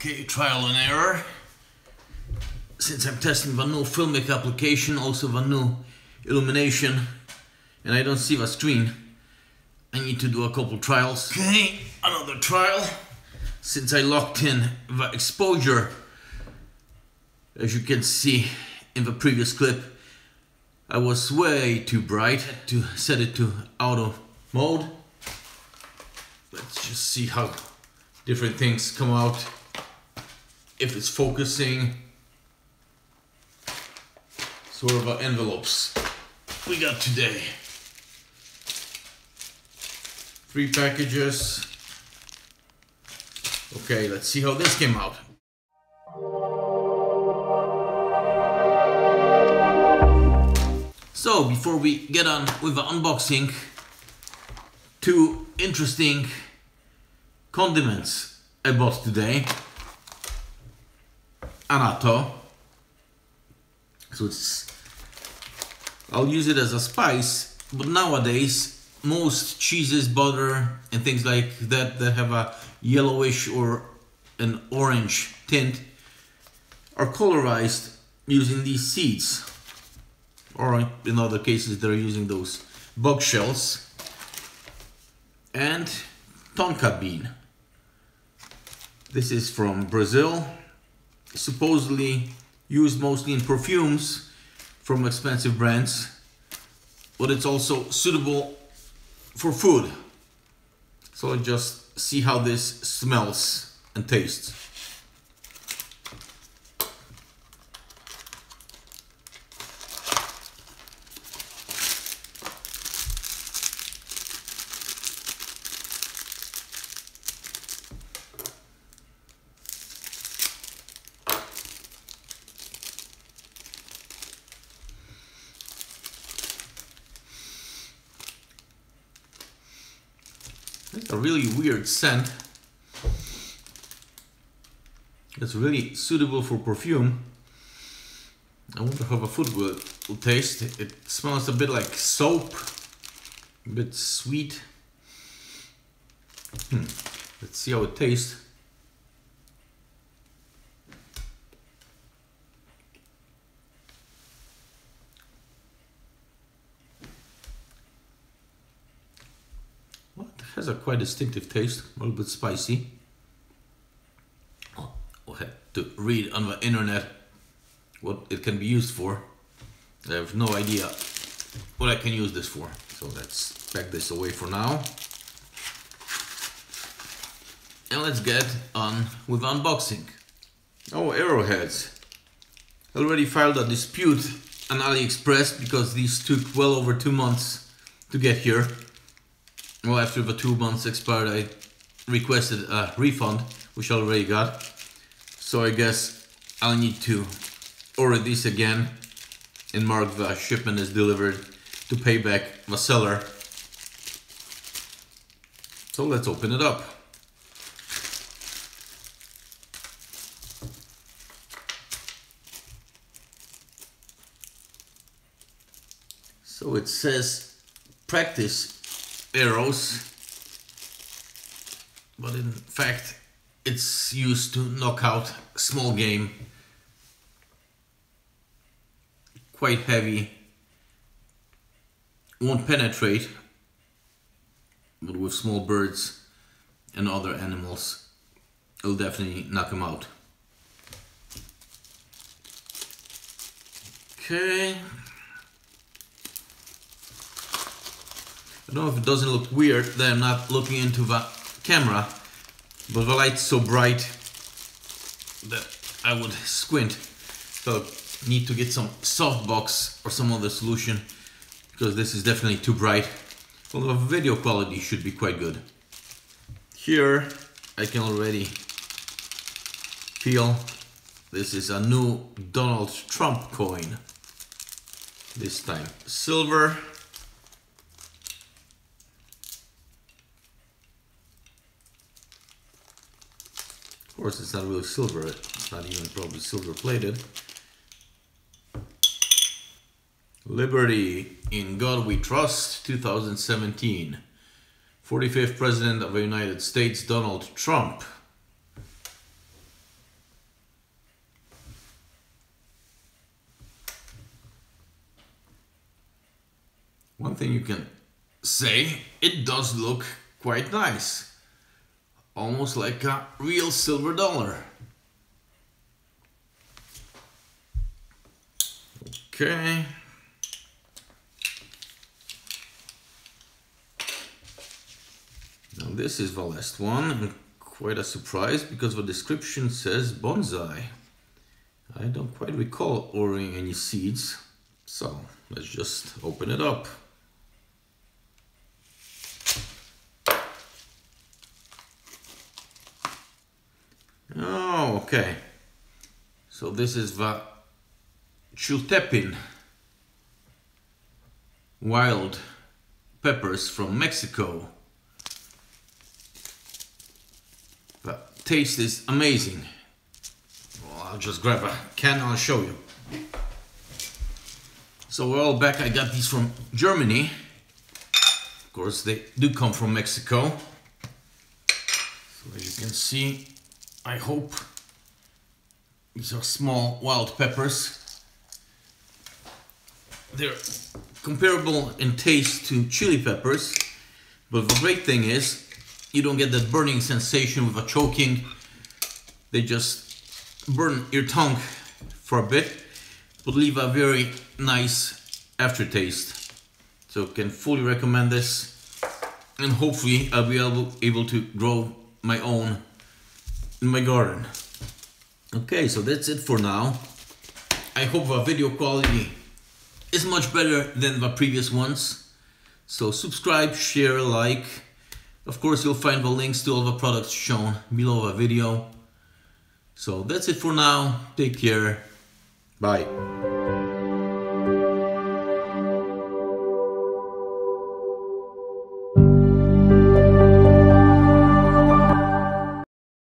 Okay, trial and error. Since I'm testing the new Filmic application, also the new illumination, and I don't see the screen, I need to do a couple trials. Okay, another trial. Since I locked in the exposure, as you can see in the previous clip, I was way too bright. To set it to auto mode. Let's just see how different things come out. If it's focusing, sort of our envelopes we got today. 3 packages. Okay, let's see how this came out. So, before we get on with the unboxing, 2 interesting condiments I bought today. Annato. So I'll use it as a spice, but nowadays most cheeses, butter and things like that that have a yellowish or an orange tint are colorized using these seeds. Or in other cases, they're using those bug shells. And Tonka bean. This is from Brazil. Supposedly used mostly in perfumes from expensive brands, but it's also suitable for food. So let's just see how this smells and tastes. A really weird scent that's really suitable for perfume. I wonder how the food will taste. It smells a bit like soap, a bit sweet. Let's see how it tastes. Has a quite distinctive taste, a little bit spicy. We'll have to read on the internet what it can be used for. I have no idea what I can use this for. So let's pack this away for now. And let's get on with unboxing. Oh, arrowheads. I already filed a dispute on AliExpress because these took well over 2 months to get here. Well, after the 2 months expired, I requested a refund, which I already got. So I guess I'll need to order these again and mark the shipment as delivered to pay back the seller. So let's open it up. So it says practice arrows, but in fact it's used to knock out small game. Quite heavy, won't penetrate, but with small birds and other animals it'll definitely knock them out. Okay, I don't know if it doesn't look weird that I'm not looking into the camera, but the light's so bright that I would squint. So I need to get some softbox or some other solution because this is definitely too bright. Although video quality should be quite good. Here I can already feel this is a new Donald Trump coin. This time silver. Of course, it's not really silver, it's not even probably silver plated. Liberty, in God we trust, 2017. 45th President of the United States, Donald Trump. One thing you can say, it does look quite nice. Almost like a real silver dollar. Okay. Now this is the last one. Quite a surprise because the description says bonsai. I don't quite recall ordering any seeds. So let's just open it up. Oh, okay. So this is the Chiltepin, wild peppers from Mexico. The taste is amazing. Well, I'll just grab a can and I'll show you. So we're all back. I got these from Germany. Of course, they do come from Mexico. So as you can see, I hope these are small wild peppers. They're comparable in taste to chili peppers, but the great thing is you don't get that burning sensation with a choking. They just burn your tongue for a bit, but leave a very nice aftertaste. So can fully recommend this, and hopefully I'll be able to grow my own in my garden. Okay, so that's it for now. I hope the video quality is much better than the previous ones. So subscribe, share, like. Of course, you'll find the links to all the products shown below the video. So that's it for now. Take care. Bye.